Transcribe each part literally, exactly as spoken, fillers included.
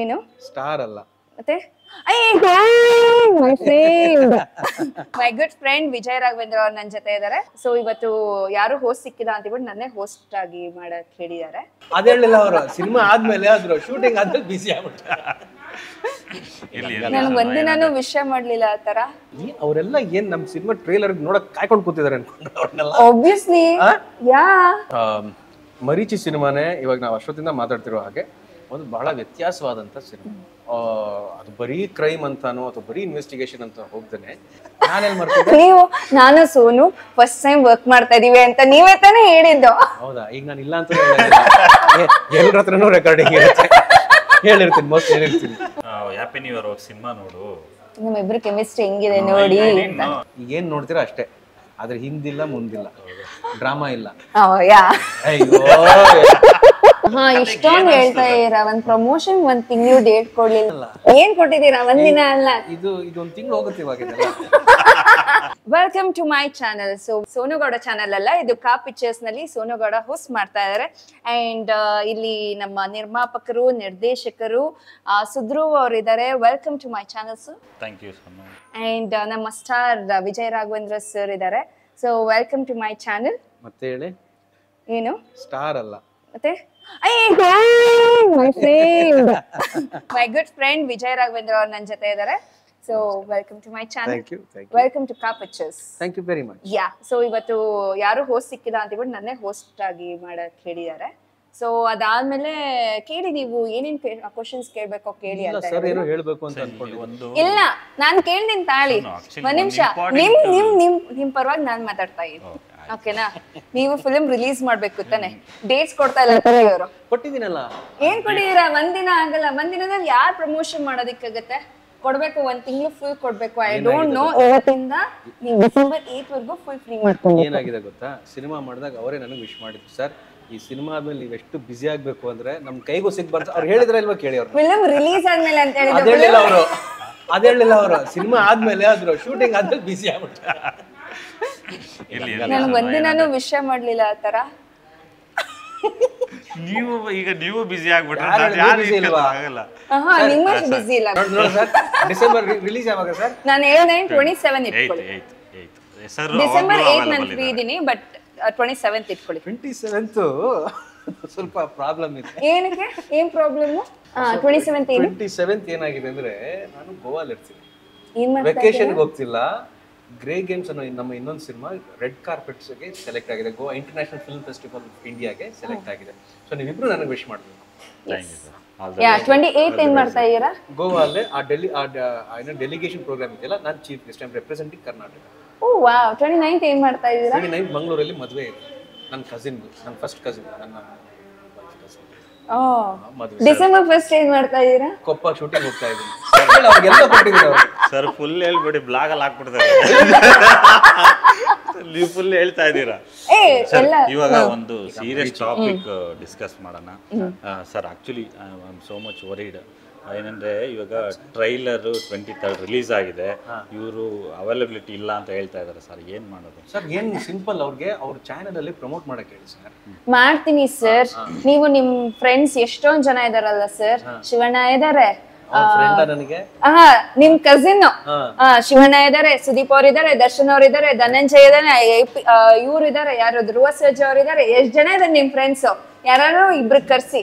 You know? Star Allah. My friend. My good friend Vijay Raghavendra or Nanjate Dare. So Ivatu Yaru host Sikidante, but Nane host Tagi Mada Kedi Dare. Adela, cinema Admela, shooting other busy. ನಾನು ಒಂದಿನಾನು ವಿಷಯ ಮಾಡಲಿಲ್ಲ ಆ ತರ ನೀ ಅವರೆಲ್ಲ ಏನು ನಮ್ಮ cinema trailer ನೋಡಕ ಕಾಯ್ಕೊಂಡು ಕೂತಿದ್ದಾರೆ ಅನ್ಕೊಂಡ್ರು ಅವರನ್ನೆಲ್ಲ obviously ಯಾ ಮರಿಚಿ ಸಿನಿಮಾನೇ ಇವಾಗ ನಾವು ಅಷ್ಟೊತ್ತಿಂದ ಮಾತಾಡ್ತಿರೋ ಹಾಗೆ ಒಂದು ಬಹಳ ವ್ಯತ್ಯಾಸವಾದಂತ ಸಿನಿಮಾ ಅದು ಬರೀ ಕ್ರೈಮ್ ಅಂತಾನೋ ಅಥವಾ ಬರೀ ಇನ್ವೆಸ್ಟಿಗೇಷನ್ ಅಂತ ಹೋಗ್ತಾನೆ ನಾನು ಏನು ಮಾಡ್ತಿದ್ದೆ ನೀವು ನಾನು ಸೋನು ಫಸ್ಟ್ ಟೈಮ್ ವರ್ಕ್ ಮಾಡ್ತಾ ಇದೀವಿ ಅಂತ ನೀವೇ ತಾನೇ ಹೇಳಿದ್ದು ಹೌದಾ ಈಗ ನಾನು ಇಲ್ಲ ಅಂತ ಹೇಳಿದ್ದೆ ಎಲ್ಲರತ್ರನೂ ರೆಕಾರ್ಡಿಂಗ್ ಇರುತ್ತೆ ಹೇಳಿರ್ತೀನಿ ಮೋಸ್ಟ್ ಹೇಳಿರ್ತೀನಿ ಹ್ಯಾಪಿ ನ್ಯೂ ಇಯರ್ ಸಿನಿಮಾ ನೋಡು ನಿಮ್ಮ ಇಬ್ಬರ ಕೆಮಿಸ್ಟ್ರಿ ಹೆಂಗಿದೆ ನೋಡಿ ಅಂತ ಏನು ನೋಡ್ತೀರಾ ಅಷ್ಟೇ ಆದ್ರೆ ಹಿಂದಿಲ್ಲ ಮುಂದಿಲ್ಲ ಡ್ರಾಮಾ ಇಲ್ಲ ಅಯ್ಯೋ ಹಾ ಇಷ್ಟೊಂದು ಹೇಳ್ತಾ ಇರಾ ಒಂದು ಪ್ರಮೋಷನ್ ಒಂದು ತಿಂಗಳು ಡೇಟ್ ಕೊಡ್ಲಿಲ್ಲ ಏನ್ ಕೊಟ್ಟಿದ್ದೀರಾ ಒಂದಿನ ಅಲ್ಲ ಇದು ಇದೊಂದು ತಿಂಗಳು ಹೋಗುತ್ತೆ ಇವಾಗ ಇದೆಲ್ಲ welcome to my channel so Sonu Gowda channel ಅಲ್ಲ ಇದು ಕಾ ಪಿಕ್ಚರ್ಸ್ ನಲ್ಲಿ ಸೋನು ಗೌಡ ಹೋಸ್ಟ್ ಮಾಡ್ತಾ ಇದಾರೆ ಅಂಡ್ ಇಲ್ಲಿ ನಮ್ಮ ನಿರ್ಮಾಪಕರು ನಿರ್ದೇಶಕರು ಸುಧ್ರುವ್ ಅವರು ಇದ್ದಾರೆ welcome to my channel sir thank you Sonu and ನಮ್ಮ ಸ್ಟಾರ್ ವಿಜಯ್ ರಾಘವೇಂದ್ರ ಸರ್ ಇದ್ದಾರೆ so welcome to my channel ಮತ್ತೆ ಹೇಳಿ ಏನು ಸ್ಟಾರ್ ಅಲ್ಲ ಮತ್ತೆ My friend. My good friend Vijay Raghavendra or Nanjate Dare. So welcome to my channel. Thank you. Thank you. Welcome to Ka Pictures. Thank you very much. Yeah. So ಇವತ್ತು ಯಾರು host ಸಿಕ್ಕಿಲ್ಲ ಅಂತ ಹೇಳ್ಬಿಟ್ಟು ನನ್ನೇ host ಆಗಿ ಮಾಡಕ್ಕೆ ಹೇಳಿದ್ದಾರೆ. So ಅದಾದ್ಮೇಲೆ ಕೇಳಿ ನೀವು ಏನೇನ್ ಕ್ವಶನ್ಸ್ ಕೇಳಬೇಕು ಕೇಳಿ ಅಂತ ಸರ್ ಏನೋ ಹೇಳಬೇಕು ಅಂತ ಅನ್ಕೊಂಡಿದ್ದೆ ಇಲ್ಲ ನಾನು ಕೇಳ್ತೀನಿ ತಾಳಿ ಒಂದು ನಿಮಿಷ ನಿಮ್ ನಿಮ್ ನಿಮ್ ನಿಮ್ ಪರವಾಗಿ ನಾನು ಮಾತಾಡ್ತಾ ಇದ್ದೀನಿ ಓಕೆನಾ ನೀವು ಫಿಲ್ಮ್ ರಿಲೀಸ್ ಮಾಡ್ಬೇಕು ತಾನೆ ಡೇಟ್ಸ್ ಕೊಡ್ತಾ ಇಲ್ಲ ತರ ಇವರು ಕೊಟ್ಟಿದ್ದೀನಲ್ಲ ಏನ್ ಕೊಡಿದೀರಾ ಒಂದಿನ ಆಗಲ್ಲ ಒಂದಿನದಲ್ಲಿ ಯಾರು ಪ್ರಮೋಷನ್ ಮಾಡೋದಕ್ಕಾಗತ್ತೆ ಕೊಡ್ಬೇಕು ಒಂದ್ ತಿಂಗಳು ಫುಲ್ ಕೊಡ್ಬೇಕು ಐ ಡೋಂಟ್ ನೋ ಇವತ್ತಿಂದ ನೀವು ಡಿಸೆಂಬರ್ ಎಂಟು ವರೆಗೂ ಫುಲ್ ಫ್ರೀ ಮಾಡ್ಕೊಂಡು ಏನಾಗಿದೆ ಗೊತ್ತಾ ಸಿನಿಮಾ ಮಾಡಿದಾಗ ಅವರೇ ನನಗೆ ವಿಶ್ ಮಾಡಿದ್ರು ಸರ್ ಈ ಸಿನಿಮಾ ಆದ್ಮೇಲೆ ನೀವು ಎಷ್ಟು ಬಿಸಿ ಆಗ್ಬೇಕು ಅಂದ್ರೆ ನಮ್ ಕೈಗೂ ಸಿಗ್ಬಾರ್ದು ಅವ್ರು ಹೇಳಿದ್ರೆ ಇಲ್ವಾ ಕೇಳಿ ಅವ್ರು ಫಿಲ್ಮ್ ರಿಲೀಸ್ ಆದ್ಮೇಲೆ ಅಂತ ಹೇಳಿದ್ರು ಅವರು ಅದೇ ಹೇಳಿಲ್ಲ ಅವರು ಸಿನಿಮಾ ಆದ್ಮೇಲೆ ಆದ್ರು ಶೂಟಿಂಗ್ ಆದ್ಮೇಲೆ ಬಿಸಿ ಆಗ್ಬಿಟ್ಟು ನಾನು ಒಂದಿನಾನು ವಿಷಯ ಮಾಡ್ಲಿಲ್ಲ ಆ ತರ ನೀವು ಈಗ ನೀವು ಬಿಸಿ ಆಗ್ಬಿಟ್ರೆ ಯಾರು ಇಲ್ವಾ ಆಗಲ್ಲ ಹಾ ನಿಮ್ಮಷ್ಟು ಬಿಸಿ ಇಲ್ಲ ನೋಡಿ ಸರ್ ಡಿಸೆಂಬರ್ ರಿಲೀಸ್ ಯಾವಾಗ ಸರ್ ನಾನು ಏಳು ನೈನ್ ಟ್ವೆಂಟಿ ಸೆವೆನ್ ಇಟ್ಕೊಳ್ಳಿ ಎಂಟು ಎಂಟು ಸರ್ ಡಿಸೆಂಬರ್ ಎಂಟು ನಾನು ಫ್ರೀ ಇದೀನಿ ಬಟ್ ಇಪ್ಪತ್ತೊಂಬತ್ತನೇ ಇಟ್ಕೊಳ್ಳಿ ಇಪ್ಪತ್ತೊಂಬತ್ತನೇ ಸ್ವಲ್ಪ ಪ್ರಾಬ್ಲಮ್ ಇದೆ ಏನಕ್ಕೆ ಏನು ಪ್ರಾಬ್ಲಮ್ ಆ ಇಪ್ಪತ್ತೊಂಬತ್ತನೇ ಏನು ಇಪ್ಪತ್ತೊಂಬತ್ತನೇ ಏನಾಗಿದೆ ಅಂದ್ರೆ ನಾನು ಗೋವಾದಲ್ಲಿ ಇರ್ತೀನಿ ಏನು ಮಾಡ್ತಾ ವೆಕೇಶನ್ ಹೋಗ್ತಿಲ್ಲ ಗ್ರೇ ಗೇಮ್ಸ್ ಅನ್ನೋ ನಮ್ಮ ಇನ್ನೊಂದು ಸಿನಿಮಾ ರೆಡ್ ಕಾರ್ಪೆಟ್ಸ್ ಗೆ ಸೆಲೆಕ್ಟ್ ಆಗಿದೆ Goa international film festival of ಇಂಡಿಯಾಗೆ ಸೆಲೆಕ್ಟ್ ಆಗಿದೆ ಸೊ ನೀವಿಬ್ರು ನನಗೆ ವಿಶ್ ಮಾಡಬೇಕು ಯಾ ಇಪ್ಪತ್ತೊಂಬತ್ತನೇ ಏನು ಮಾಡ್ತಾ ಇದ್ದೀರಾ ಗೋವಾದಲ್ಲಿ ಆ ಡೆಲ್ಲಿ ಆ ಏನೋ ಡೆಲಿಗೇಷನ್ ಪ್ರೋಗ್ರಾಮ್ ಇದೆಯಲ್ಲ ನಾನು chief guest I am representing Karnataka oh wow ಇಪ್ಪತ್ತೊಂಬತ್ತನೇ ಏನು ಮಾಡ್ತಾ ಇದ್ದೀರಾ ಇಪ್ಪತ್ತೊಂಬತ್ತನೇ ಬೆಂಗಳೂರಲ್ಲಿ ಮದುವೆ ಇದೆ ನನ್ನ ಕಸಿನ್ ನನ್ನ ಫಸ್ಟ್ ಕಸಿನ್ ನನ್ನ ಓ ಮದುವೆ ಡಿಸೆಂಬರ್ ಫಸ್ಟ್ ಏನು ಮಾಡ್ತಾ ಇದ್ದೀರಾ ಕೊಪ್ಪ ಶೂಟಿಂಗ್ ಹೋಗ್ತಾ ಇದ್ದೀನಿ ಸರ್ ಅವರಿಗೆಲ್ಲ ಕೊಟ್ಟಿದ್ದೀರಾ ಸರ್ ಫುಲ್ ಹೇಳ್ಬಿಡಿ ಬ್ಲಾಗ್ ಅಲ್ಲಿ ಹಾಕ್ಬಿಡ್ತಾರೆ ನೀವು ಫುಲ್ ಹೇಳ್ತಾ ಇದ್ದೀರಾ ಇವಾಗ ಒಂದು ಸೀರಿಯಸ್ ಟಾಪಿಕ್ ಡಿಸ್ಕಸ್ ಮಾಡೋಣ sir actually I am so much worried ಏನಂದ್ರೆ ಇವಾಗ ಟ್ರೈಲರ್ ಟ್ವೆಂಟಿ ತರ್ಡ್ ರಿಲೀಸ್ ಆಗಿದೆ ಇವರು ಅವೈಲಬಿಲಿಟಿ ಇಲ್ಲ ಅಂತ ಹೇಳ್ತಾ ಇದಾರೆ ಸರ್ ಏನ್ ಮಾಡೋದು ಸರ್ ಏನ್ ಸಿಂಪಲ್ ಅವ್ರಿಗೆ ಅವ್ರ ಚಾನೆಲ್ ಅಲ್ಲಿ ಪ್ರಮೋಟ್ ಮಾಡಕ್ಕೆ ಹೇಳಿ ಸರ್ ಮಾಡ್ತೀನಿ ಸರ್ ನೀವು ನಿಮ್ ಫ್ರೆಂಡ್ಸ್ ಎಷ್ಟೊಂದ್ ಜನ ಇದಾರಲ್ಲ ಸರ್ ಶಿವಣ್ಣ ಇದಾರೆ ನಿಮ್ ಕಸಿನ್ ಶಿವಣ್ಣ ಇದಾರೆ ಸುದೀಪ್ ಅವ್ರ ಇದಾರೆ ದರ್ಶನ್ ಅವ್ರ ಇದಾರೆ ಧನಂಜಯ್ ಇದಾರೆ ಇವ್ರು ಇದಾರೆ ಯಾರು ಧ್ರುವ ಸರ್ಜಾ ಅವ್ರ ಇದಾರೆ ಎಷ್ಟ್ ಜನ ಇದಾರೆ ನಿಮ್ ಫ್ರೆಂಡ್ಸ್ ಯಾರು ಇಬ್ರು ಕರ್ಸಿ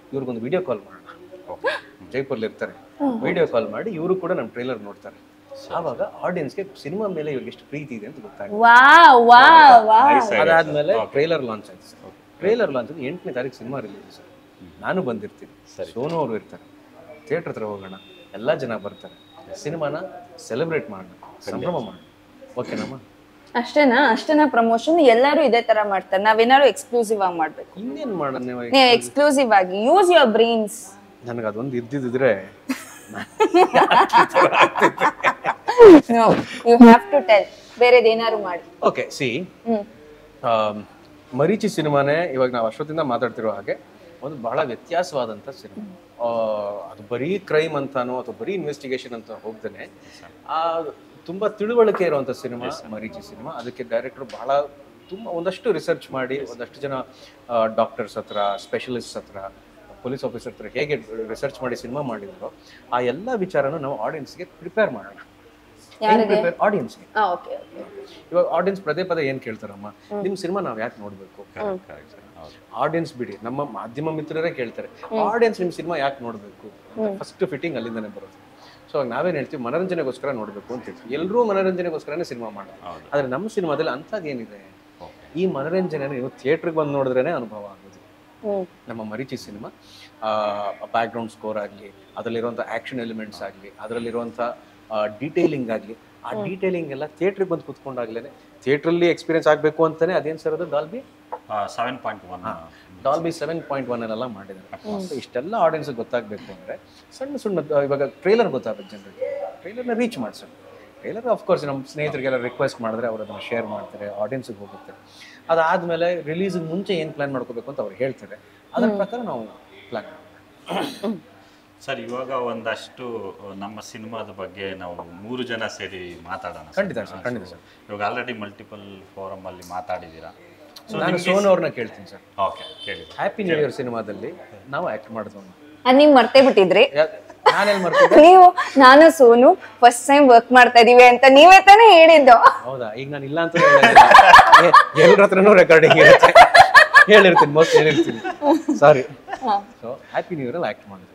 ಇವ್ರಿಗೊಂದು ವಿಡಿಯೋ ಕಾಲ್ ಮಾಡೋಣ ಜೈಪುರ್ಲಿ ಇರ್ತಾರೆ ವಿಡಿಯೋ ಕಾಲ್ ಮಾಡಿ ಇವರು ಕೂಡ ನಮ್ಮ ಟ್ರೇಲರ್ ನೋಡ್ತಾರೆ ಆವಾಗ ಆಡಿಯನ್ಸ್ಗೆ ಸಿನಿಮಾ ಮೇಲೆ ಇವ್ರಿಗೆ ಎಷ್ಟು ಪ್ರೀತಿ ಇದೆ ಅಂತ ಗೊತ್ತಾಗುತ್ತೆ ಅದಾದ್ಮೇಲೆ ಟ್ರೇಲರ್ ಲಾಂಚ್ ಆಯ್ತು ಸರ್ ಟ್ರೇಲರ್ ಲಾಂಚ್ ಎಂಟನೇ ತಾರೀಕು ಸಿನಿಮಾ ರಿಲೀಸ್ ಸರ್ ನಾನು ಬಂದಿರ್ತೀನಿ ಸೋನು ಅವರು ಇರ್ತಾರೆ ಥಿಯೇಟರ್ ಹತ್ರ ಹೋಗೋಣ ಎಲ್ಲ ಜನ ಬರ್ತಾರೆ ಸಿನಿಮಾನ ಸೆಲೆಬ್ರೇಟ್ ಮಾಡೋಣ ಸಂಭ್ರಮ ಮಾಡೋಣ ಓಕೆನಮ್ಮ ಅಷ್ಟೇನಾ ಅಷ್ಟೇನಾ ಪ್ರಮೋಷನ್ ಎಲ್ಲರೂ ಇದೇ ತರ ಮಾಡ್ತಾರೆ ನಾವೇನಾದ್ರು ಎಕ್ಸ್ಕ್ಲೂಸಿವ್ ಆಗಿ ಮಾಡ್ಬೇಕು ಇನ್ನೇನ್ ಮಾಡೋಣ ಎಕ್ಸ್ಕ್ಲೂಸಿವ್ ಆಗಿ ಯೂಸ್ ಯುವರ್ ಬ್ರೈನ್ಸ್ ನನಗೆ ಅದೊಂದು ಇದ್ದಿದ್ದಿದ್ರೆ No, you have to tell. ಬೇರೆ ಏನಾದರೂ ಮಾಡಿ. Okay, see. ಮರೀಚಿ ಸಿನಿಮಾನೇ ಇವಾಗ ನಾವು ಅಷ್ಟೊತ್ತಿಂದ ಮಾತಾಡ್ತಿರೋ ಹಾಗೆ ಒಂದು ಬಹಳ ವ್ಯತ್ಯಾಸವಾದಂತ ಸಿನಿಮಾ. ಅದು ಬರೀ ಕ್ರೈಮ್ ಅಂತಾನೋ ಅಥವಾ ಬರೀ ಇನ್ವೆಸ್ಟಿಗೇಷನ್ ಅಂತ ಹೋಗ್ತಾನೆ ಆ ತುಂಬಾ ತಿಳುವಳಿಕೆ ಇರುವಂತ ಸಿನಿಮಾ ಮರೀಚಿ ಸಿನಿಮಾ. ಅದಕ್ಕೆ ಡೈರೆಕ್ಟರ್ ಬಹಳ ತುಂಬ ಒಂದಷ್ಟು ರಿಸರ್ಚ್ ಮಾಡಿ ಒಂದಷ್ಟು ಜನ ಡಾಕ್ಟರ್ಸ್ ಹತ್ರ ಸ್ಪೆಷಲಿಸ್ಟ್ ಹತ್ರ ಪೊಲೀಸ್ ಆಫೀಸರ್ ಹತ್ರ ಹೇಗೆ ರಿಸರ್ಚ್ ಮಾಡಿ ಸಿನಿಮಾ ಮಾಡಿದ್ರು ಆ ಎಲ್ಲ ವಿಚಾರನೂ ನಾವು ಆಡಿಯನ್ಸ್ಗೆ ಪ್ರಿಪೇರ್ ಮಾಡೋಣ. ಆಡಿಯನ್ಸ್ಗೆ ಇವಾಗ ಆಡಿಯನ್ಸ್ ಪದೇ ಪದೇ ಏನು ಕೇಳ್ತಾರಮ್ಮ ನಿಮ್ಮ ಸಿನಿಮಾ ನಾವು ಯಾಕೆ ನೋಡಬೇಕು? ಆಡಿಯನ್ಸ್ ಬಿಡಿ ನಮ್ಮ ಮಾಧ್ಯಮ ಮಿತ್ರರೇ ಕೇಳ್ತಾರೆ ಆಡಿಯನ್ಸ್ ನಿಮ್ಮ ಸಿನಿಮಾ ಯಾಕೆ ನೋಡಬೇಕು? ಫಸ್ಟ್ ಫಿಟ್ಟಿಂಗ್ ಅಲ್ಲಿಂದನೇ ಬರುತ್ತೆ. ಸೊ ನಾವೇನು ಹೇಳ್ತೀವಿ ಮನರಂಜನೆಗೋಸ್ಕರ ನೋಡಬೇಕು ಅಂತ ಹೇಳ್ತೀವಿ. ಎಲ್ಲರೂ ಮನರಂಜನೆಗೋಸ್ಕರನೇ ಸಿನಿಮಾ ಮಾಡೋದು. ಆದರೆ ನಮ್ಮ ಸಿನಿಮಾದಲ್ಲಿ ಅಂಥದ್ದೇನಿದೆ ಈ ಮನರಂಜನೆ ನೀವು ಥಿಯೇಟ್ರಿಗೆ ಬಂದು ನೋಡಿದ್ರೇ ಅನುಭವ ಆಗೋದು. ನಮ್ಮ ಮರೀಚಿ ಸಿನಿಮಾ ಬ್ಯಾಕ್ಗ್ರೌಂಡ್ ಸ್ಕೋರ್ ಆಗಲಿ ಅದರಲ್ಲಿರುವಂಥ ಆ್ಯಕ್ಷನ್ ಎಲಿಮೆಂಟ್ಸ್ ಆಗಲಿ ಅದರಲ್ಲಿರುವಂಥ ಡೀಟೇಲಿಂಗ್ ಆಗಲಿ ಆ ಡೀಟೇಲಿಂಗ್ ಎಲ್ಲ ಥಿಯೇಟ್ರಿಗೆ ಬಂದು ಕೂತ್ಕೊಂಡಾಗ್ಲೇ ಥಿಯೇಟ್ರಲ್ಲಿ ಎಕ್ಸ್ಪೀರಿಯನ್ಸ್ ಆಗಬೇಕು ಅಂತಲೇ ಅದೇನು ಸರ್ ಅದು Dolby seven point one Dolby seven point ಒನ್ನೆಲ್ಲ ಮಾಡಿದ್ದಾರೆ. ಇಷ್ಟೆಲ್ಲ ಆಡಿಯನ್ಸ್ಗೆ ಗೊತ್ತಾಗಬೇಕು ಅಂದರೆ ಸಣ್ಣ ಸಣ್ಣ ಇವಾಗ ಟ್ರೈಲರ್ ಗೊತ್ತಾಗಬೇಕು ಜನರಿಗೆ. ಟ್ರೈಲರ್ನ ರೀಚ್ ಮಾಡಿಸೋಣ. ಟ್ರೈಲರ್ ಆಫ್ಕೋರ್ಸ್ ನಮ್ಮ ಸ್ನೇಹಿತರಿಗೆಲ್ಲ ರಿಕ್ವೆಸ್ಟ್ ಮಾಡಿದ್ರೆ ಅವರು ಅದನ್ನು ಶೇರ್ ಮಾಡ್ತಾರೆ ಆಡಿಯನ್ಸಿಗೆ ಹೋಗುತ್ತೆ. ಅದಾದಮೇಲೆ ರಿಲೀಸಿಗೆ ಮುಂಚೆ ಏನು ಪ್ಲ್ಯಾನ್ ಮಾಡ್ಕೋಬೇಕು ಅಂತ ಅವ್ರು ಹೇಳ್ತಾರೆ. ಅದರ ಪ್ರಕಾರ ನಾವು ಪ್ಲ್ಯಾನ್ ಮಾಡ್ತೀವಿ. ಸರ್ ಇವಾಗ ಒಂದಷ್ಟು ನಮ್ಮ ಸಿನಿಮಾದ ಬಗ್ಗೆ ನಾವು ಮೂರು ಜನ ಸೇರಿ ಮಾತಾಡೋಣ. ಖಂಡಿತ ಸರ್ ಖಂಡಿತ ಸರ್. ಇವಾಗ ಆಲ್ರೆಡಿ ಮಲ್ಟಿಪಲ್ ಫೋರಮಲ್ಲಿ ಮಾತಾಡಿದ್ದೀರಾ. ಸೊ ನಾನು ಸೋನು ಅವ್ರನ್ನ ಕೇಳ್ತೀನಿ ಸರ್. ಓಕೆ ಕೇಳಿ. ಹ್ಯಾಪಿ ನ್ಯೂ ಇಯರ್ ಸಿನಿಮಾದಲ್ಲಿ ನಾವು ಆ್ಯಕ್ಟ್ ಮಾಡಿದ್ವಿ. ಅದು ನೀವು ಮರ್ತೇ ಬಿಟ್ಟಿದ್ರಿ. ನೀವು ನಾನು ಸೋನು ಫಸ್ಟ್ ಟೈಮ್ ವರ್ಕ್ ಮಾಡ್ತಾ ಇದೀವಿ ಅಂತ ನೀವೇ ತಾನೇ ಹೇಳಿದ್ದು. ಹೌದಾ? ಈಗ ನಾನು ಇಲ್ಲ ಅಂತ ಎಲ್ಲರ ಹತ್ರನೂ ರೆಕಾರ್ಡಿಂಗ್ ಇರುತ್ತೆ ಹೇಳಿರ್ತೀನಿ ಮೋಸ್ಟ್ ಹೇಳಿರ್ತೀನಿ ಸಾರಿ. ಸೊ ಹ್ಯಾಪಿ ನ್ಯೂ ಇಯರಲ್ಲಿ ಆಕ್ಟ್ ಮಾಡಿದೆ.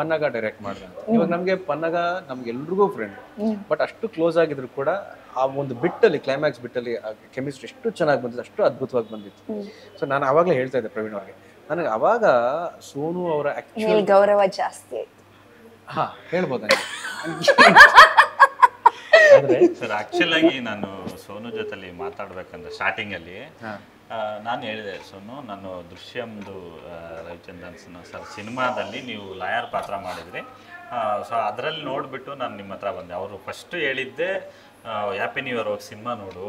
ಪನ್ನಗ ಡೈರೆಕ್ಟ್ ಮಾಡಿದೆ. ಇವಾಗ ನಮಗೆ ಪನ್ನಗ ನಮ್ಗೆಲ್ರಿಗೂ ಫ್ರೆಂಡ್ ಬಟ್ ಅಷ್ಟು ಕ್ಲೋಸ್ ಆಗಿದ್ರು ಕೂಡ ಆ ಒಂದು ಬಿಟ್ಟಲ್ಲಿ ಕ್ಲೈಮ್ಯಾಕ್ಸ್ ಬಿಟ್ಟಲ್ಲಿ ಕೆಮಿಸ್ಟ್ರಿ ಎಷ್ಟು ಚೆನ್ನಾಗಿ ಬಂದಿತ್ತು ಅಷ್ಟು ಅದ್ಭುತವಾಗಿ ಬಂದಿತ್ತು. ಸೊ ನಾನು ಆವಾಗಲೇ ಹೇಳ್ತಾ ಇದ್ದೆ ಪ್ರವೀಣ್ ಅವ್ರಿಗೆ ನನಗೆ ಅವಾಗ ಸೋನು ಅವರ ಆಕ್ಚುಲಿ ಗೌರವ ಜಾಸ್ತಿ ಆಯ್ತು. ಹಾ ಹೇಳ್ಬೋದ ಸರ್? ಆಕ್ಚುಲ್ ಆಗಿ ನಾನು ಸೋನು ಜೊತೆಲಿ ಮಾತಾಡ್ಬೇಕಂದ್ರೆ ಸ್ಟಾರ್ಟಿಂಗ್ ಅಲ್ಲಿ ನಾನು ಹೇಳಿದೆ ಸೋನು ನಾನು ದೃಶ್ಯಂದು ರವಿಚಂದ್ರನ್ ಸರ್ ಸಿನಿಮಾದಲ್ಲಿ ನೀವು ಲಾಯರ್ ಪಾತ್ರ ಮಾಡಿದ್ರಿ. ಸೊ ಅದರಲ್ಲಿ ನೋಡಿಬಿಟ್ಟು ನಾನು ನಿಮ್ಮ ಹತ್ರ ಬಂದೆ. ಅವರು ಫಸ್ಟ್ ಹೇಳಿದ್ದೆ ಹ್ಯಾಪಿ ನ್ಯೂ ಇಯರ್ ಹೋಗಿ ಸಿನಿಮಾ ನೋಡು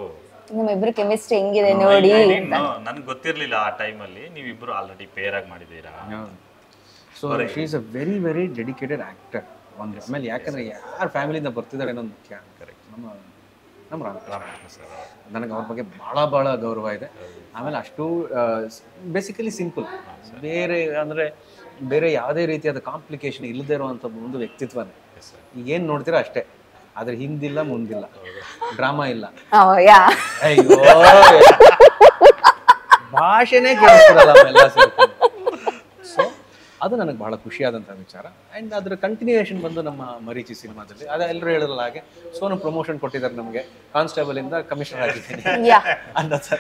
ನಮ್ಮಿಬ್ರು ಕೆಮಿಸ್ಟ್ರಿ ಹೆಂಗಿದೆ ನೋಡಿ. ನನ್ಗೆ ಗೊತ್ತಿರಲಿಲ್ಲ ಆ ಟೈಮಲ್ಲಿ ನೀವಿಬ್ರು ಆಲ್ರೆಡಿ ಪೇರ್ ಆಗಿ ಮಾಡಿದ್ದೀರಾ. So she is a very very dedicated actor. ಒಂದು ಆಮೇಲೆ ಯಾಕಂದ್ರೆ ಯಾರ ಫ್ಯಾಮಿಲಿಯಿಂದ ಬರ್ತಿದ್ದಾರೆ ಅನ್ನೋದು ಮುಖ್ಯ. ಕರೆಕ್ಟ್. ನಮ್ಮ ನಮ್ಮ ರಾಮಕೃಷ್ಣ ಸರ್ ನನಗೆ ಅವ್ರ ಬಗ್ಗೆ ಭಾಳ ಭಾಳ ಗೌರವ ಇದೆ. ಆಮೇಲೆ ಅಷ್ಟು ಬೇಸಿಕಲಿ ಸಿಂಪಲ್ ಬೇರೆ ಅಂದರೆ ಬೇರೆ ಯಾವುದೇ ರೀತಿಯಾದ ಕಾಂಪ್ಲಿಕೇಶನ್ ಇಲ್ಲದೆ ಇರುವಂಥ ಒಂದು ವ್ಯಕ್ತಿತ್ವನೇ. ಈಗ ಏನು ನೋಡ್ತೀರಾ ಅಷ್ಟೇ ಆದರೆ ಹಿಂದಿಲ್ಲ ಮುಂದಿಲ್ಲ ಡ್ರಾಮಾ ಇಲ್ಲ. ಅಯ್ಯೋ ಭಾಷೆನೇ ಕೇಳಿಸ್ತಿರಲ್ಲ ಎಲ್ಲ ಸೇರ್ಕೊಂಡು. ಸೊ ಅದು ನನಗೆ ಬಹಳ ಖುಷಿಯಾದಂಥ ವಿಚಾರ. ಆ್ಯಂಡ್ ಅದರ ಕಂಟಿನ್ಯೂಯೇಷನ್ ಬಂದು ನಮ್ಮ ಮರೀಚಿ ಸಿನಿಮಾದಲ್ಲಿ ಅದೇ ಎಲ್ಲರೂ ಹೇಳಿರಲ್ಲ ಹಾಗೆ ಸೋನು ಪ್ರಮೋಷನ್ ಕೊಟ್ಟಿದ್ದಾರೆ ನಮಗೆ ಕಾನ್ಸ್ಟೇಬಲಿಂದ ಕಮಿಷನರ್ ಆಗಿದ್ದೀನಿ ಅನ್ನೋ ಥರ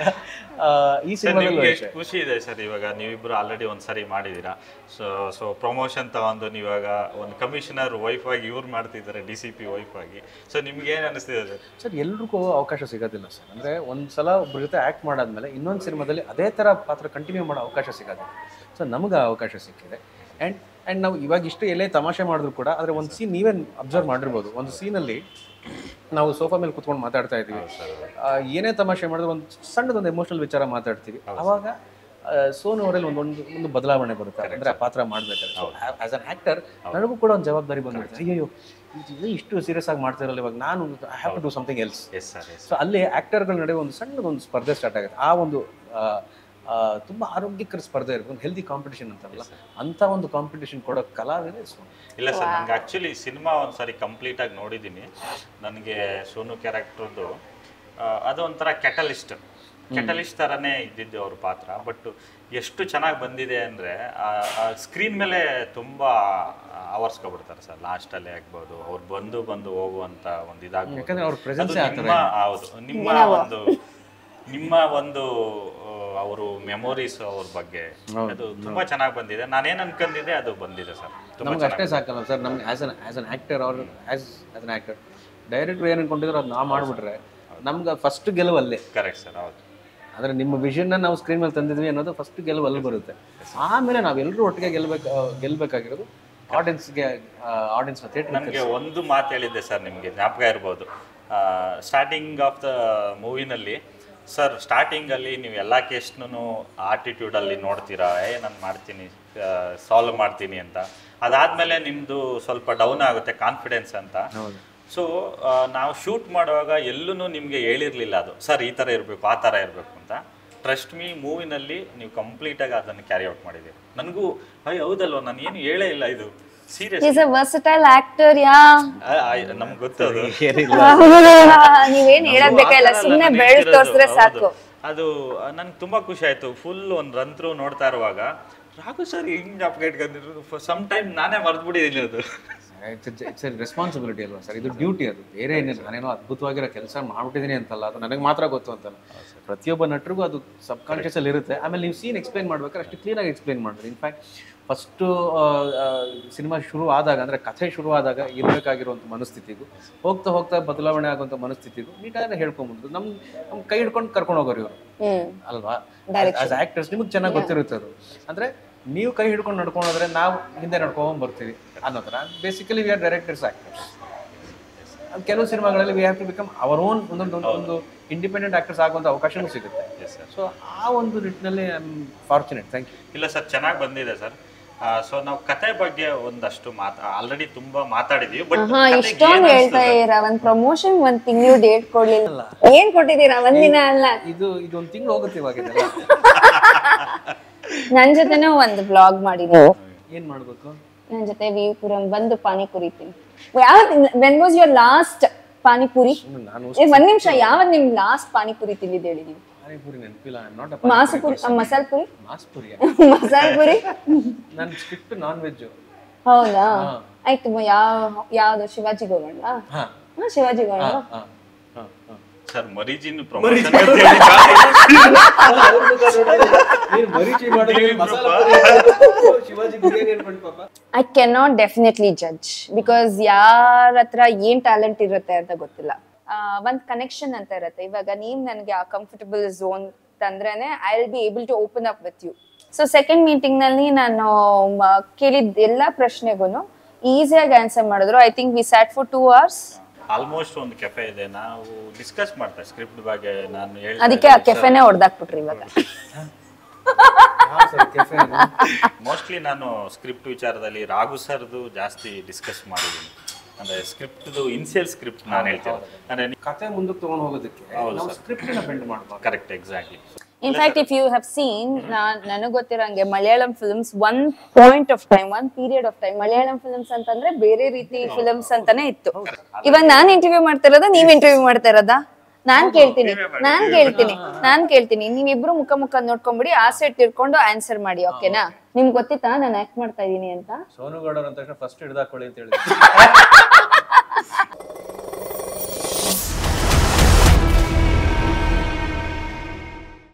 ಈ ಸಿನಿಮಾದಲ್ಲಿ ಎಷ್ಟು ಖುಷಿ ಇದೆ ಸರ್. ಇವಾಗ ನೀವಿಬ್ಬರು ಆಲ್ರೆಡಿ ಒಂದು ಸಾರಿ ಮಾಡಿದ್ದೀರಾ. ಸೊ ಸೊ ಪ್ರಮೋಷನ್ ತಗೊಂಡು ನೀವಾಗ ಒಂದು ಕಮಿಷನರ್ ವೈಫ್ ಆಗಿ ಇವ್ರು ಮಾಡ್ತಿದ್ದಾರೆ ಡಿ ಸಿ ಪಿ ವೈಫ್ ಆಗಿ. ಸೊ ನಿಮ್ಗೆ ಏನು ಅನಿಸ್ತಿದೆ ಸರ್? ಸರ್ ಎಲ್ರಿಗೂ ಅವಕಾಶ ಸಿಗೋದಿಲ್ಲ ಸರ್. ಅಂದರೆ ಒಂದು ಸಲ ಒಬ್ಬರ ಜೊತೆ ಆ್ಯಕ್ಟ್ ಮಾಡಾದ್ಮೇಲೆ ಇನ್ನೊಂದು ಸಿನಿಮಾದಲ್ಲಿ ಅದೇ ಥರ ಪಾತ್ರ ಕಂಟಿನ್ಯೂ ಮಾಡೋ ಅವಕಾಶ ಸಿಗೋದಿಲ್ಲ. ಸೊ ನಮಗೆ ಅವಕಾಶ ಸಿಕ್ಕಿದೆ. ಆ್ಯಂಡ್ ಆ್ಯಂಡ್ ನಾವು ಇವಾಗ ಇಷ್ಟು ಎಲ್ಲೇ ತಮಾಷೆ ಮಾಡಿದ್ರು ಕೂಡ ಆದರೆ ಒಂದು ಸೀನ್ ನೀವೇ ಅಬ್ಸರ್ವ್ ಮಾಡಿರ್ಬೋದು. ಒಂದು ಸೀನಲ್ಲಿ ನಾವು ಸೋಫಾ ಮೇಲೆ ಕೂತ್ಕೊಂಡು ಮಾತಾಡ್ತಾ ಇದ್ದೀವಿ. ಏನೇ ತಮಾಷೆ ಮಾಡಿದ್ರು ಒಂದು ಸಣ್ಣದೊಂದು ಎಮೋಷನಲ್ ವಿಚಾರ ಮಾತಾಡ್ತೀವಿ. ಆವಾಗ ಸೋನು ಅವರಲ್ಲಿ ಒಂದೊಂದು ಒಂದು ಬದಲಾವಣೆ ಬರುತ್ತೆ. ಅಂದರೆ ಆ ಪಾತ್ರ ಮಾಡಬೇಕಾದ್ರೆ ಆ್ಯಸ್ ಅನ್ ಆ್ಯಕ್ಟರ್ ನನಗೂ ಕೂಡ ಒಂದು ಜವಾಬ್ದಾರಿ ಬಂದಿರುತ್ತೆ. ಅಯ್ಯೋ ಇಷ್ಟು ಸೀರಿಯಸ್ ಆಗಿ ಮಾಡ್ತಿರಲ್ಲ ಇವಾಗ ನಾನು I have to do something else. So ಅಲ್ಲಿ ಆ್ಯಕ್ಟರ್ಗಳ ನಡುವೆ ಒಂದು ಸಣ್ಣದೊಂದು ಸ್ಪರ್ಧೆ ಸ್ಟಾರ್ಟ್ ಆಗುತ್ತೆ. ಆ ಒಂದು ತುಂಬ ಆರೋಗ್ಯಕರ ಸ್ಪರ್ಧೆ ಇರಬೇಕು ಒಂದು ಹೆಲ್ದಿ ಕಾಂಪಿಟೇಷನ್ ಅಂತಾರಲ್ಲ ಅಂಥ ಒಂದು ಕಾಂಪಿಟೇಷನ್ ಕೊಡೋ ಕಲಾವಿದೆ ಸೋನು. ಇಲ್ಲ ಸರ್ ನನಗೆ ಆ್ಯಕ್ಚುಲಿ ಸಿನಿಮಾ ಒಂದು ಸಾರಿ ಕಂಪ್ಲೀಟಾಗಿ ನೋಡಿದ್ದೀನಿ. ನನಗೆ ಸೋನು ಕ್ಯಾರೆಕ್ಟರ್ದು ಅದು ಒಂಥರ ಕ್ಯಾಟಲಿಸ್ಟ್ ಕ್ಯಾಟಲಿಸ್ಟ್ ಥರನೇ ಇದ್ದಿದ್ದು ಅವ್ರ ಪಾತ್ರ. ಬಟ್ ಎಷ್ಟು ಚೆನ್ನಾಗಿ ಬಂದಿದೆ ಅಂದರೆ ಸ್ಕ್ರೀನ್ ಮೇಲೆ ತುಂಬ ಆವರಿಸ್ಕೊಬಿಡ್ತಾರೆ ಸರ್. ಲಾಸ್ಟಲ್ಲಿ ಆಗ್ಬೋದು ಅವ್ರು ಬಂದು ಬಂದು ಹೋಗುವಂಥ ಒಂದು ಇದಾಗಬಹುದು. ಹೌದು ನಿಮ್ಮ ಒಂದು ನಿಮ್ಮ ಒಂದು ಅವರು ಮೆಮೊರೀಸ್ ಅವ್ರ ಬಗ್ಗೆ ಅದು ತುಂಬಾ ಚೆನ್ನಾಗಿ ಬಂದಿದೆ. ನಾನೇನು ಅನ್ಕೊಂಡಿದ್ದೆ ಅದು ಬಂದಿದೆ ಸರ್. ನಮ್ಗೆ ಅಷ್ಟೇ ಸಾಕಲ್ಲ ಸರ್ ನಮ್ಗೆ as an as an actor ಅವ್ರು ಆಸ್ ಆಸ್ ಅನ್ ಆ್ಯಕ್ಟರ್ ಡೈರೆಕ್ಟ್ರು ಏನು ಅನ್ಕೊಂಡಿದ್ರು ಅದು ನಾವು ಮಾಡಿಬಿಟ್ರೆ ನಮ್ಗೆ ಫಸ್ಟ್ ಗೆಲುವು ಅಲ್ಲೇ. Correct sir. ಹೌದು. ಆದರೆ ನಿಮ್ಮ ವಿಷನ್ನ ನಾವು ಸ್ಕ್ರೀನ್ ಮೇಲೆ ತಂದಿದ್ವಿ ಅನ್ನೋದು ಫಸ್ಟ್ ಗೆಲುವು ಅಲ್ಲಿ ಬರುತ್ತೆ. ಆಮೇಲೆ ನಾವೆಲ್ಲರೂ ಒಟ್ಟಿಗೆ ಗೆಲ್ಬೇಕು ಗೆಲ್ಲಬೇಕಾಗಿರೋದು audience audience ಒಂದು ಮಾತು ಹೇಳಿದ್ದೆ ಸರ್ ನಿಮಗೆ ಜ್ಞಾಪಕ ಇರಬಹುದು ಸ್ಟಾರ್ಟಿಂಗ್ ಆಫ್ ದ ಮೂವಿನಲ್ಲಿ ಸರ್ ಸ್ಟಾರ್ಟಿಂಗ್ ಅಲ್ಲಿ ನೀವು ಎಲ್ಲಾ ಕೇಸ್ನೂ ಆಟಿಟ್ಯೂಡ್ ಅಲ್ಲಿ ನೋಡ್ತೀರಾ ಏ ನಾನು ಮಾಡ್ತೀನಿ ಸಾಲ್ವ್ ಮಾಡ್ತೀನಿ ಅಂತ ಅದಾದ್ಮೇಲೆ ನಿಮ್ದು ಸ್ವಲ್ಪ ಡೌನ್ ಆಗುತ್ತೆ ಕಾನ್ಫಿಡೆನ್ಸ್ ಅಂತ ಸೊ ನಾವು ಶೂಟ್ ಮಾಡುವಾಗ ಎಲ್ಲೂ ನಿಮಗೆ ಹೇಳಿರಲಿಲ್ಲ ಅದು ಸರ್ ಈ ಥರ ಇರಬೇಕು ಆ ಥರ ಇರಬೇಕು ಅಂತ ಟ್ರಸ್ಟ್ ಮೀ ಮೂವಿನಲ್ಲಿ ನೀವು ಕಂಪ್ಲೀಟಾಗಿ ಅದನ್ನು ಕ್ಯಾರಿ ಔಟ್ ಮಾಡಿದ್ದೀರಿ ನನಗೂ ಅಯ್ಯ ಹೌದಲ್ವ ನಾನು ಏನು ಹೇಳೇ ಇಲ್ಲ ಇದು serious is a versatile actor yeah ನಮಗೆ ಗೊತ್ತು ಅದು ನೀವೇನು ಹೇಳೋದು ಬೇಕಾಗಿಲ್ಲ ಸುಮ್ಮನೆ ಬೆಳೆದು ತೋರಿಸಿದ್ರೆ ಸಾಕು ಅದು ನನಗೆ ತುಂಬ ಖುಷಿ ಆಯಿತು ಫುಲ್ ಒಂದು ರನ್ ಥ್ರೂ ನೋಡ್ತಾ ಇರುವಾಗ ರಾಘು ಸರ್ ಹಿಂಗೆ ಜ್ಞಾಪಕ ಇಟ್ಕೊಂಡಿದ್ರು ಸಮ್ ಟೈಮ್ ನಾನೇ ಮರೆತು ಬಿಟ್ಟಿದ್ದೀನಿ ಅದು ಇಟ್ಸ್ ರೆಸ್ಪಾನ್ಸಿಬಿಲಿಟಿ ಅಲ್ವಾ ಸರ್ ಇದು ಡ್ಯೂಟಿ ಅದು ಬೇರೆ ಏನಿಲ್ಲ ನಾನೇನೋ ಅದ್ಭುತವಾಗಿರೋ ಕೆಲಸ ಮಾಡ್ಬಿಟ್ಟಿದ್ದೀನಿ ಅಂತಲ್ಲ ಅದು ನನಗೆ ಮಾತ್ರ ಗೊತ್ತು ಅಂತಲ್ಲ ಪ್ರತಿಯೊಬ್ಬ ನಟರಿಗೂ ಅದು ಸಬ್ ಕಾನ್ಷಿಯಸಲ್ಲಿ ಇರುತ್ತೆ ಆಮೇಲೆ ನೀವು ಸೀನ್ ಎಕ್ಸ್ಪ್ಲೇನ್ ಮಾಡ್ಬೇಕಾದ್ರೆ ಅಷ್ಟು ಕ್ಲೀನಾಗಿ ಎಕ್ಸ್ಪ್ಲೇನ್ ಮಾಡಿದ್ರು ಇನ್ಫ್ಯಾಕ್ಟ್ ಫಸ್ಟು ಸಿನಿಮಾ ಶುರು ಆದಾಗ ಅಂದರೆ ಕಥೆ ಶುರು ಆದಾಗ ಇರಬೇಕಾಗಿರುವಂಥ ಮನಸ್ಥಿತಿಗೂ ಹೋಗ್ತಾ ಹೋಗ್ತಾ ಬದಲಾವಣೆ ಆಗುವಂಥ ಮನಸ್ಥಿತಿಗೂ ನೀಟಾಗಿ ಹೇಳ್ಕೊಂಬುದು ನಮ್ಮ ನಮ್ಮ ಕೈ ಹಿಡ್ಕೊಂಡು ಕರ್ಕೊಂಡು ಹೋಗೋರು ಇವರು ಅಲ್ವಾ ಆಸ್ ಆ್ಯಕ್ಟರ್ಸ್ ನಿಮಗೆ ಚೆನ್ನಾಗಿ ಗೊತ್ತಿರುತ್ತೆ ಅದು ಅಂದರೆ ನೀವು ಕೈ ಹಿಡ್ಕೊಂಡು ನಡ್ಕೊಂಡೋದ್ರೆ ನಾವು ಹಿಂದೆ ನಡ್ಕೊಂಡು ಬರ್ತೀವಿ ಅನ್ನೋ ಥರ basically we are directors actors ಕೆಲವು ಸಿನಿಮಾಗಳಲ್ಲಿ we have to become our own ಒಂದೊಂದು ಒಂದು ಇಂಡಿಪೆಂಡೆಂಟ್ ಆಕ್ಟರ್ಸ್ ಆಗುವಂಥ ಅವಕಾಶವೂ ಸಿಗುತ್ತೆ ಸೊ ಆ ಒಂದು ನಿಟ್ಟಿನಲ್ಲಿ I am fortunate thank you ಇಲ್ಲ ಸರ್ ಚೆನ್ನಾಗಿ ಬಂದಿದೆ ಸರ್ ಸೊ ನಾವು ಕತೆ ಬಗ್ಗೆ ಒಂದಷ್ಟು ಮಾತಾ ಆಲ್ರೆಡಿ ತುಂಬಾ ಮಾತಾಡಿದೀವಿ ಬಟ್ ಇಷ್ಟೊಂದು ಹೇಳ್ತಾ ಇದ್ದೀರಾ ಒಂದು ಪ್ರಮೋಷನ್ ಒಂದು ತಿಂಗಳು ಡೇಟ್ ಕೊಡ್ಲಿಲ್ಲ ಏನು ಕೊಟ್ಟಿದ್ದೀರಾ ಒಂದಿನ ಅಲ್ಲ ಇದು ಇದು ಒಂದು ತಿಂಗಳು ಹೋಗುತ್ತೆ ಇವಾಗ ನನ್ನ ಜೊತೆನೂ ಒಂದು ಬ್ಲಾಗ್ ಮಾಡಿದೀನಿ ಏನು ಮಾಡಬೇಕು ನನ್ನ ಜೊತೆ ವಿಪುರಂ ಬಂದು ಪಾನಿಪುರಿ ತಿನ್ನಿ when was your last panipuri ಏ ಒಂದು ನಿಮಿಷ ಯಾವಾಗ ನಿಮ್ಮ ಲಾಸ್ಟ್ ಪಾನಿಪುರಿ ತಿಂದಿದ್ದು ಹೇಳಿ ನೀವು ಪಾನಿಪುರಿ ನೆನಪಿಲ್ಲ I am not a panipuri masala puri ಮಾಸ್ಪುರಿ ಮಸಾಲ ಪುರಿ ನಾನು ಸ್ಟ್ರಿಕ್ಟ್ ನಾನ್ ವೆಜ್ ಹೌದಾ ಆಯ್ತು ಯಾವ ಯಾವುದು ಶಿವಾಜಿ ಗೋಗಣ್ಣ ಹಾ ಹಾ ಶಿವಾಜಿ ಗೋಗಣ್ಣ ಹಾ ಹಾ ಸರ್ ಮರಿಜಿನ ಪ್ರಮೋಷನ್ ಮಾಡ್ತೀವಿ ನೀನು ಮರಿಚಿ ಮಾಡೋದು ಮಸಾಲ ಪುರಿ ಶಿವಾಜಿ ಬಿರಿಯಾನಿ ಹೇಳ್ಕೊಂಡು ಪಾಪ I can not definitely judge because ಯಾರತ್ರ ಏನು ಟ್ಯಾಲೆಂಟ್ ಇರುತ್ತೆ ಅಂತ ಗೊತ್ತಿಲ್ಲ ಒಂದು ಕನೆಕ್ಷನ್ ಅಂತ ಇರುತ್ತೆ ಇವಾಗ ನೀವು ನನಗೆ ಆ ಕಂಫರ್ಟಬಲ್ ಝೋನ್ ತಂದ್ರೇನೆ I will be able to open up with you so second ಮೀಟಿಂಗ್ನಲ್ಲಿ ನಾನು ಕೇಳಿದ ಎಲ್ಲ ಪ್ರಶ್ನೆಗೂ ಈಸಿಯಾಗಿ ಆನ್ಸರ್ ಮಾಡಿದ್ರು I think we sat for two hours almost ಒಂದು ಕೆಫೆ ಇದೆ ನಾವು ಡಿಸ್ಕಸ್ ಮಾಡ್ತಾ ಸ್ಕ್ರಿಪ್ಟ್ ಬಗ್ಗೆ ನಾನು ಹೇಳಿ ಅದಕ್ಕೆ ಆ ಕೆಫೆನೇ ಹೊಡೆದಾಕ್ಬಿಟ್ರಿ ಇವಾಗ ಮೋಸ್ಟ್ಲಿ ನಾನು ಸ್ಕ್ರಿಪ್ಟ್ ವಿಚಾರದಲ್ಲಿ ರಾಘು ಸರ್ದು ಜಾಸ್ತಿ ಡಿಸ್ಕಸ್ ಮಾಡಿದ್ದೀನಿ ಅಂದ್ರೆ ಸ್ಕ್ರಿಪ್ಟ್ದು ಇನ್ಸಿಯಲ್ ಸ್ಕ್ರಿಪ್ಟ್ ನಾನು ಹೇಳ್ತೀನಿ ಅಂದ್ರೆ ಕಥೆ ಮುಂದಕ್ಕೆ ತಗೊಂಡು ಹೋಗೋದಕ್ಕೆ ನಾವು ಸ್ಕ್ರಿಪ್ಟ್ನ ಬೆಂಡ್ ಮಾಡಬೇಕು correct exactly in fact if you have seen ನನಗೆ ಗೊತ್ತಿರಂಗೆ Malayalam films one point of time one period of time Malayalam films ಅಂತಂದ್ರೆ ಬೇರೆ ರೀತಿ ಫಿಲ್ಮ್ಸ್ ಅಂತಾನೆ ಇತ್ತು ಇವಾಗ ನಾನು ಇಂಟರ್ವ್ಯೂ ಮಾಡ್ತಾ ಇರೋದಾ ನೀವ್ ಇಂಟರ್ವ್ಯೂ ಮಾಡ್ತಾ ಇರೋದಾ ನಾನ್ ಕೇಳ್ತೀನಿ ನಾನ್ ಕೇಳ್ತೀನಿ ನಾನ್ ಕೇಳ್ತೀನಿ ನೀವಿಬ್ರು ಮುಖ ಮುಖ ನೋಡ್ಕೊಂಡ್ಬಿಡಿ ಆ ಸೆಟ್ ಇಟ್ಕೊಂಡು ಆನ್ಸರ್ ಮಾಡಿ ಓಕೆನಾ ನಿಮ್ಗೆ ಗೊತ್ತಿತ್ತಾ ನಾನು ಆಕ್ಟ್ ಮಾಡ್ತಾ ಇದೀನಿ ಅಂತ ಸೋನು ಗೌಡ ಅಂತ ಫಸ್ಟ್ ಹಿಡಿದಾಕೊಳ್ಳಿ ಅಂತ ಹೇಳಿದ್ರು